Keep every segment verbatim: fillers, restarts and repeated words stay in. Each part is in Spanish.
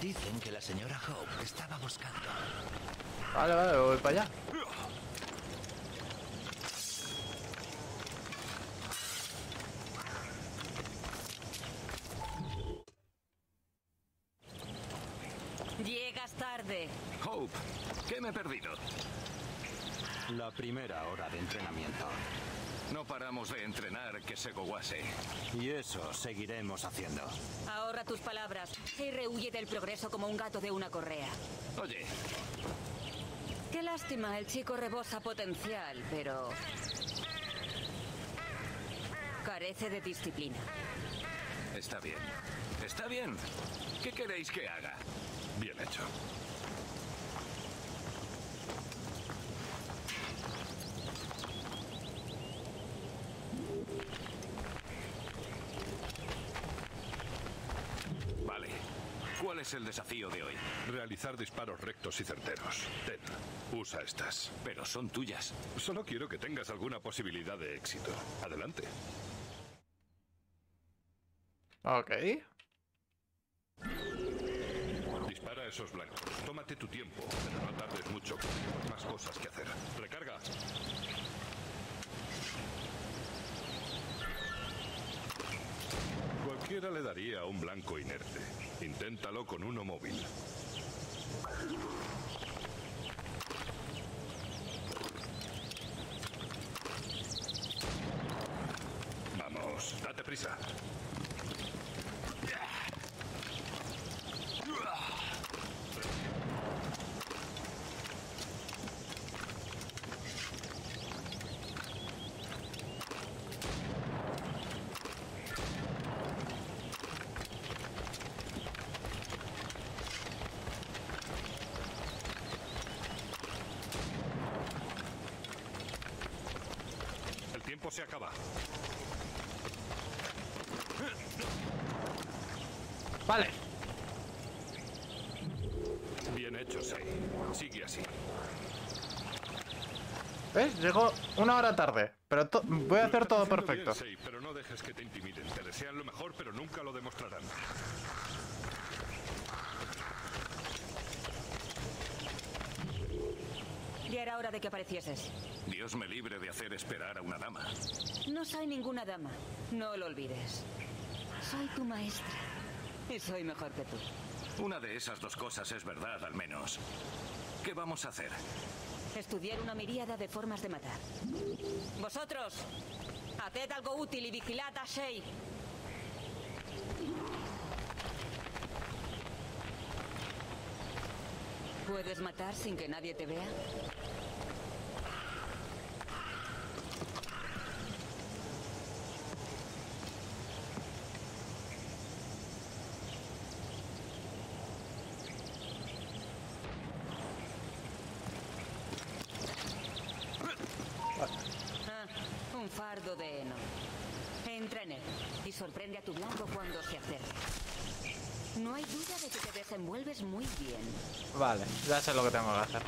Dicen que la señora Hope estaba buscando. Vale, vale, voy para allá. Llegas tarde. Hope, ¿qué me he perdido? La primera hora de entrenamiento. No paramos de entrenar, que se coguase. Y eso seguiremos haciendo. Ahorra tus palabras. Se rehuye del progreso como un gato de una correa. Oye. Qué lástima, el chico rebosa potencial, pero... carece de disciplina. Está bien. Está bien. ¿Qué queréis que haga? Bien hecho. ¿Cuál es el desafío de hoy? Realizar disparos rectos y certeros. Ten, usa estas. Pero son tuyas. Solo quiero que tengas alguna posibilidad de éxito. Adelante. Ok. Dispara a esos blancos. Tómate tu tiempo, pero no tardes mucho porque hay más cosas que hacer. Recarga. Cualquiera le daría a un blanco inerte. Inténtalo con uno móvil. Vamos, date prisa. Se acaba. Vale. Bien hecho, Shay. Sigue así. ¿Ves? Llegó una hora tarde. Pero voy a hacer todo perfecto. Bien, Shay, pero no dejes que te intimiden. Te desean lo mejor, pero nunca lo demostrarán. Ya era hora de que aparecieses. Dios me libre de hacer esperar a una dama. No soy ninguna dama, no lo olvides. Soy tu maestra y soy mejor que tú. Una de esas dos cosas es verdad, al menos. ¿Qué vamos a hacer? Estudiar una miríada de formas de matar. Vosotros, haced algo útil y vigilad a Shay. ¿Puedes matar sin que nadie te vea? Ah, un fardo de heno. Entra en él y sorprende a tu blanco cuando se acerque. No hay duda de que te desenvuelves muy bien. Vale, ya sé lo que tengo que hacer.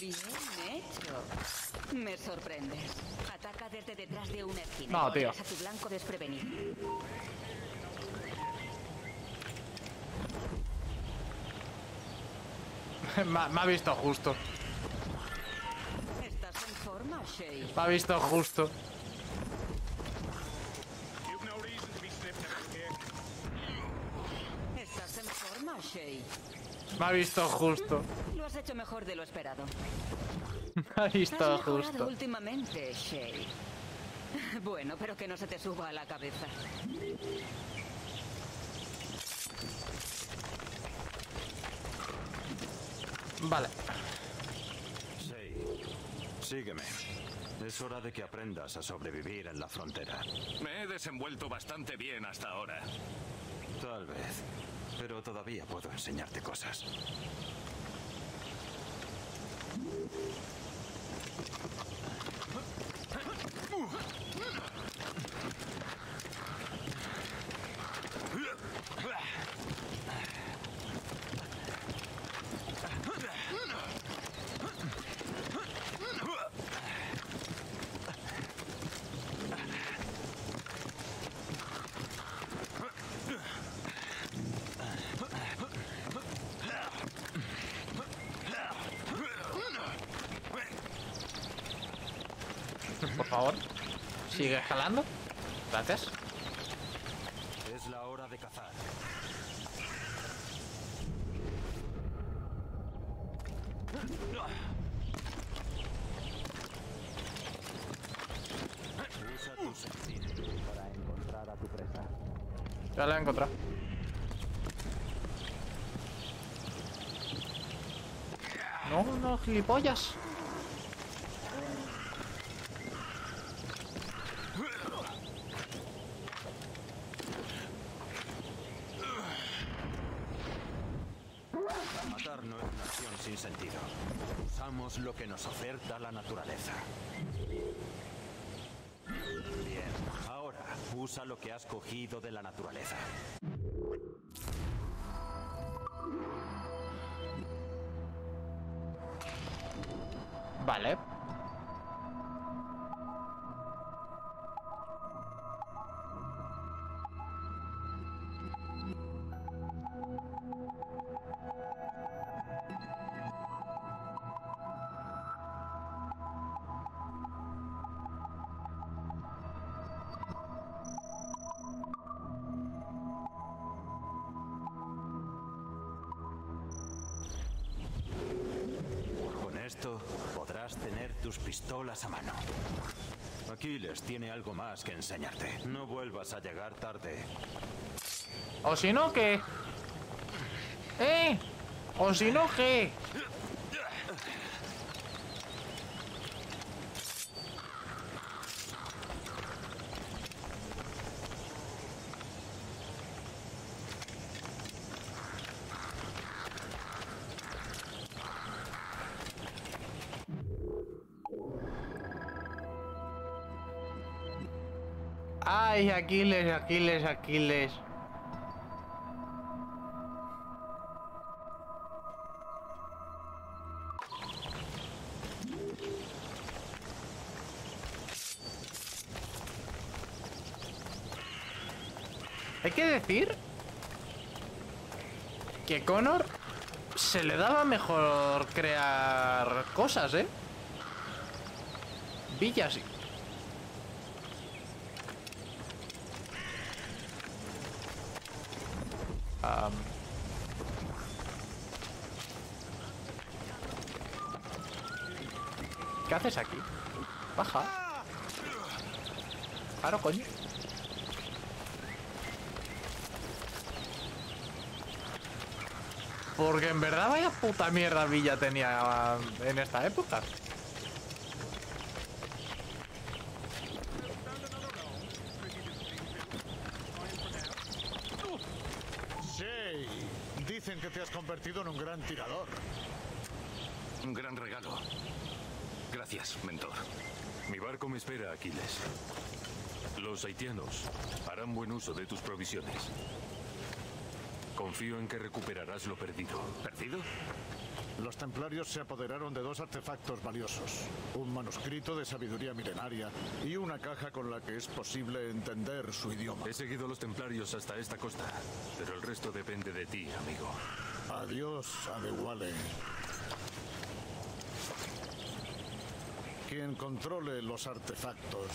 Bien hecho. Me sorprendes. Ataca desde detrás de una esquina. No, tío. A tu blanco desprevenido. Me ha, me ha visto justo. ¿Estás en forma, Shay? Me ha visto justo. ¿Estás en forma, Shay? Me ha visto justo. Lo has hecho mejor de lo esperado. Me ha visto justo. Últimamente, Shay. Bueno, pero que no se te suba a la cabeza. Vale. Sí. Sígueme. Es hora de que aprendas a sobrevivir en la frontera. Me he desenvuelto bastante bien hasta ahora. Tal vez. Pero todavía puedo enseñarte cosas. favor. Sigue jalando. Gracias. Es la hora de cazar. Usa tu sentido para encontrar a tu presa. Ya la he encontrado. No, no, gilipollas. Matar no es una acción sin sentido. Usamos lo que nos oferta la naturaleza. Bien, ahora usa lo que has cogido de la naturaleza. Vale. Tener tus pistolas a mano. Aquiles tiene algo más que enseñarte. No vuelvas a llegar tarde. O si no, ¿qué? ¡Eh! O si no, ¿qué? Ay, Aquiles, Aquiles, Aquiles. Hay que decir que Connor se le daba mejor crear cosas, ¿eh? Villas y... Um. ¿Qué haces aquí? Baja. Claro, coño. Porque en verdad vaya puta mierda villa tenía en esta época. Dicen que te has convertido en un gran tirador. Un gran regalo. Gracias, mentor. Mi barco me espera, Aquiles. Los haitianos harán buen uso de tus provisiones. Confío en que recuperarás lo perdido. ¿Perdido? Los templarios se apoderaron de dos artefactos valiosos. Un manuscrito de sabiduría milenaria y una caja con la que es posible entender su idioma. He seguido a los templarios hasta esta costa, pero el resto depende de ti, amigo. Adiós, Adewale. Quien controle los artefactos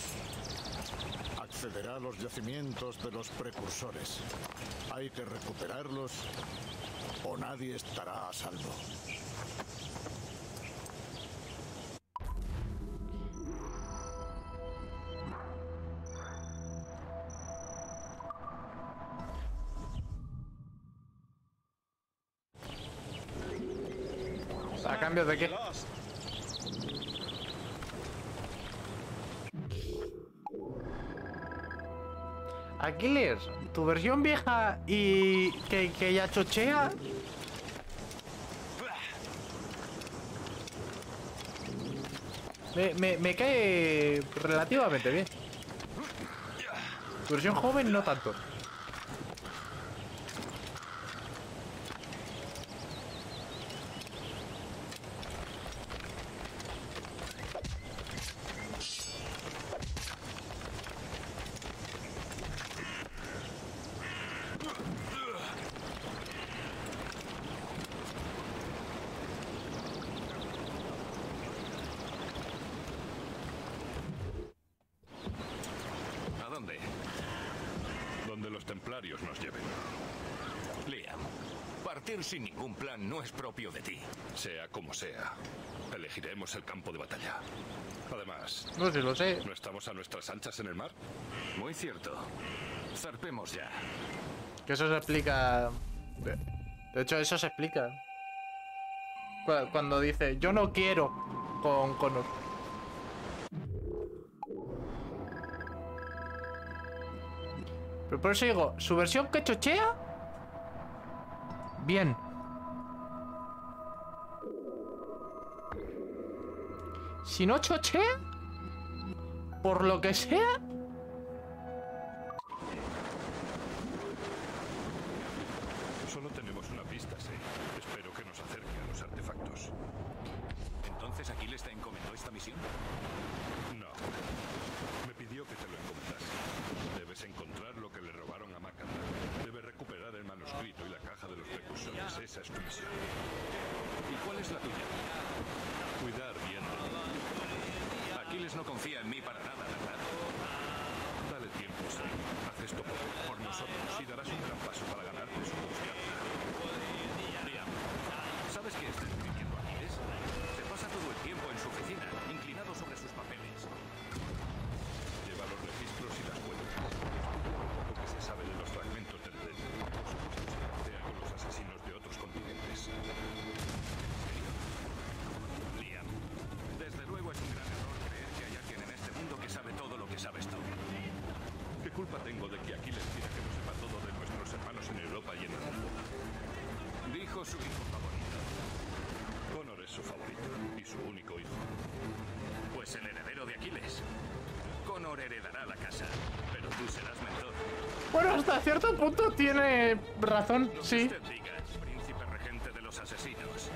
accederá a los yacimientos de los precursores. Hay que recuperarlos o nadie estará a salvo. ¿A cambio de qué? Aquiles, tu versión vieja y que, que ya chochea. Me, me, me cae relativamente bien. Tu versión joven no tanto. templarios nos lleven. Liam, partir sin ningún plan no es propio de ti. Sea como sea, elegiremos el campo de batalla. Además, no sé, lo sé. ¿No estamos a nuestras anchas en el mar? Muy cierto. Zarpemos ya. Que eso se explica... De hecho, eso se explica. Cuando dice, yo no quiero con Connor. Pero por eso digo, ¿su versión que chochea? Bien. Si no chochea, por lo que sea... Solo tenemos una pista, Shay. Espero que nos acerque a los artefactos. ¿Entonces Aquiles te encomendó esta misión? No. Me pidió que te lo encomendase. Debes encontrar lo que le robaron a Macandre. Debes recuperar el manuscrito y la caja de los precursores. Esa es tu misión. ¿Y cuál es la tuya? Cuidar bien. Aquiles no confía en mí para nada, ¿verdad? Dale tiempo, Shay. Haz esto por, por nosotros y darás un gran paso para ganar por su confianza. Liam, ¿sabes qué está escribiendo Aquiles? Se pasa todo el tiempo en su oficina, inclinado sobre sus papeles. Lleva los registros y las cuentas. Lo que se sabe de los fragmentos del D N A se plantea con los asesinos de otros continentes. Liam, desde luego es un gran error creer que hay alguien en este mundo que sabe todo lo que sabes tú. ¿Qué culpa tengo de que Aquiles pida que lo sepa todo de nuestros hermanos en Europa y en el mundo? Dijo su hijo favorito. Connor es su favorito y su único hijo. Pues el heredero de Aquiles. Connor heredará la casa, pero tú serás mentor. Bueno, hasta cierto punto tiene razón, no sí. Usted diga, príncipe regente de los asesinos.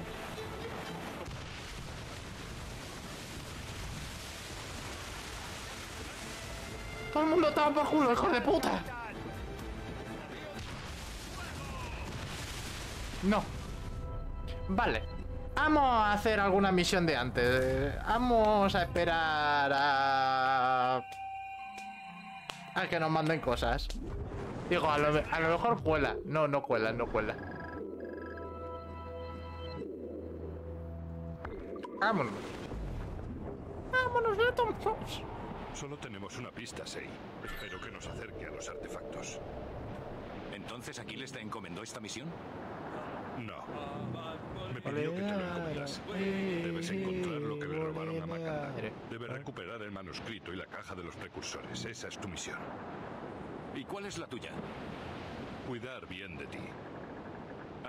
Todo el mundo está por culo, hijo de puta. No. Vale. Vamos a hacer alguna misión de antes. Vamos a esperar a... a que nos manden cosas. Digo, a lo, a lo mejor cuela. No, no cuela, no cuela. Vámonos. Vámonos, ya tomamos. Solo tenemos una pista, Shay. Espero que nos acerque a los artefactos. ¿Entonces Aquiles te encomendó esta misión? No. Me pidió que te lo encomendas. Debes encontrar lo que le robaron a Macandre. Debes recuperar el manuscrito y la caja de los precursores. Esa es tu misión. ¿Y cuál es la tuya? Cuidar bien de ti.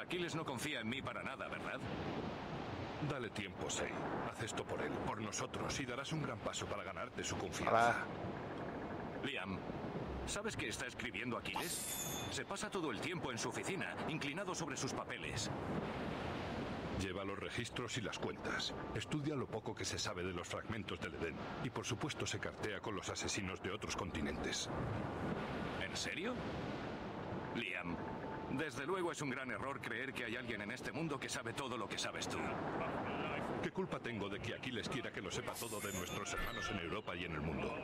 Aquiles no confía en mí para nada, ¿verdad? Dale tiempo, Shay. Haz esto por él, por nosotros, y darás un gran paso para ganarte su confianza. Hola. Liam, ¿sabes qué está escribiendo Aquiles? Se pasa todo el tiempo en su oficina, inclinado sobre sus papeles. Lleva los registros y las cuentas. Estudia lo poco que se sabe de los fragmentos del Edén. Y por supuesto se cartea con los asesinos de otros continentes. ¿En serio? Liam... Desde luego es un gran error creer que hay alguien en este mundo que sabe todo lo que sabes tú. ¿Qué culpa tengo de que Aquiles quiera que lo sepa todo de nuestros hermanos en Europa y en el mundo?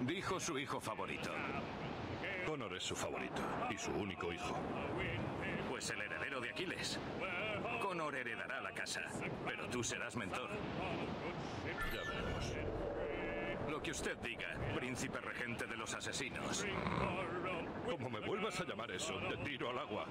Dijo su hijo favorito. Connor es su favorito y su único hijo. Pues el heredero de Aquiles. Connor heredará la casa, pero tú serás mentor. Ya veremos. Lo que usted diga, príncipe regente de los asesinos. Como me vuelvas a llamar eso, te tiro al agua.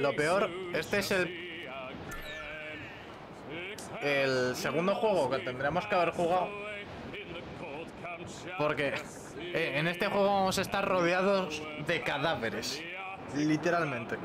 Lo peor, este es el el segundo juego que tendremos que haber jugado, porque eh, en este juego vamos a estar rodeados de cadáveres, literalmente.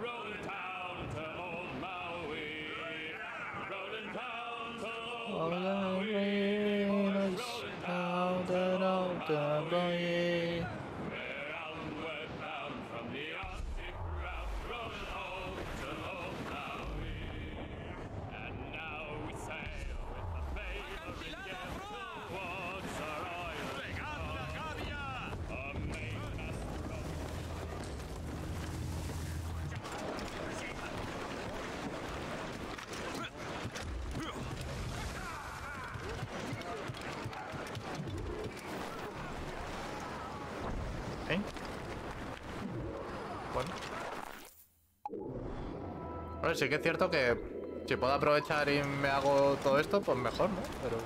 Bueno, sí que es cierto que si puedo aprovechar y me hago todo esto, pues mejor, ¿no? Pero...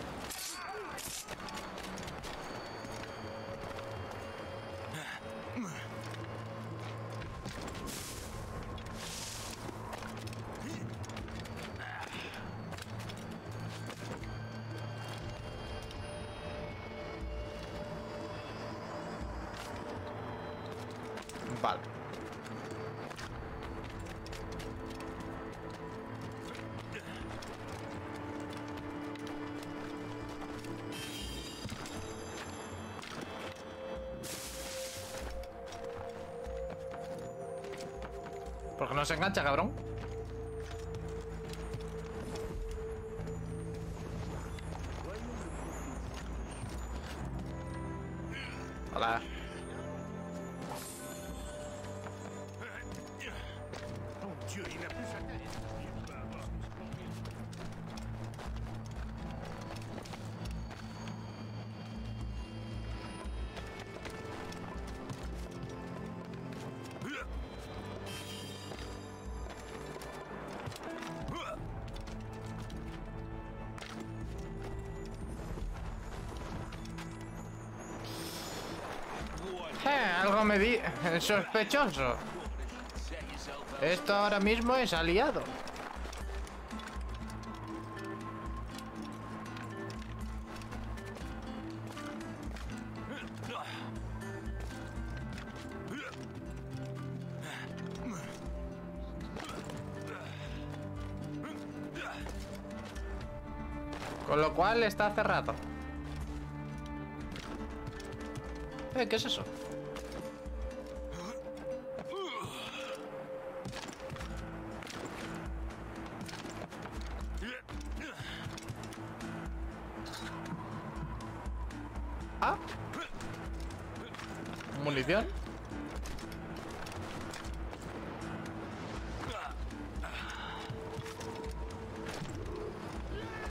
Porque no se engancha, cabrón. Hola. Algo me di sospechoso. Esto ahora mismo es aliado. Con lo cual está cerrado. Eh, ¿qué es eso? Ah. Munición.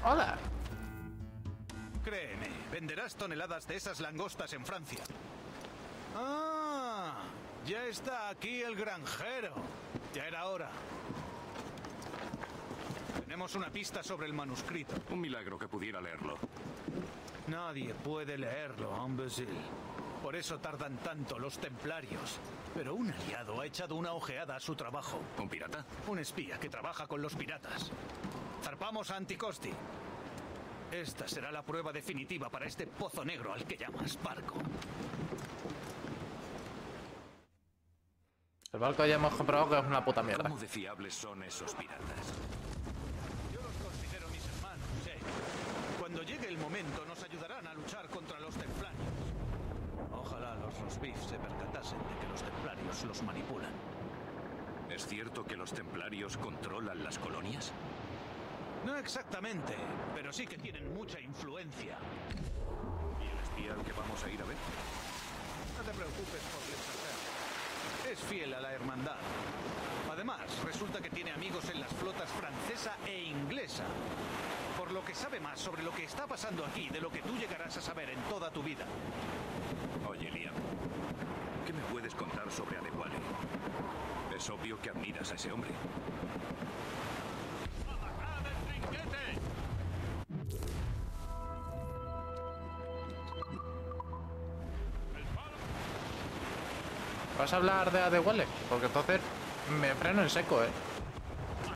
Hola. Créeme, venderás toneladas de esas langostas en Francia. Ah, ya está aquí el granjero. Ya era hora. Tenemos una pista sobre el manuscrito. Un milagro que pudiera leerlo. Nadie puede leerlo, imbécil. Por eso tardan tanto los templarios. Pero un aliado ha echado una ojeada a su trabajo. ¿Un pirata? Un espía que trabaja con los piratas. Zarpamos a Anticosti. Esta será la prueba definitiva para este pozo negro al que llamas barco. El barco ya hemos comprobado que es una puta mierda. ¿Cómo de fiables son esos piratas? Yo los considero mis hermanos, Shay. Cuando llegue el momento nos ayudarán a luchar contra los templarios. Ojalá los Rosbifs se percatasen de que los templarios los manipulan. ¿Es cierto que los templarios controlan las colonias? No exactamente, pero sí que tienen mucha influencia. ¿Y el espía al que vamos a ir a ver? No te preocupes por Lexater. Es fiel a la hermandad. Además, resulta que tiene amigos en las flotas francesa e inglesa. Por lo que sabe más sobre lo que está pasando aquí de lo que tú llegarás a saber en toda tu vida. Oye, Liam, ¿qué me puedes contar sobre Adewale? Es obvio que admiras a ese hombre. ¡Abajad el trinquete! ¿Vas a hablar de Adewale? Porque entonces me freno en seco, eh.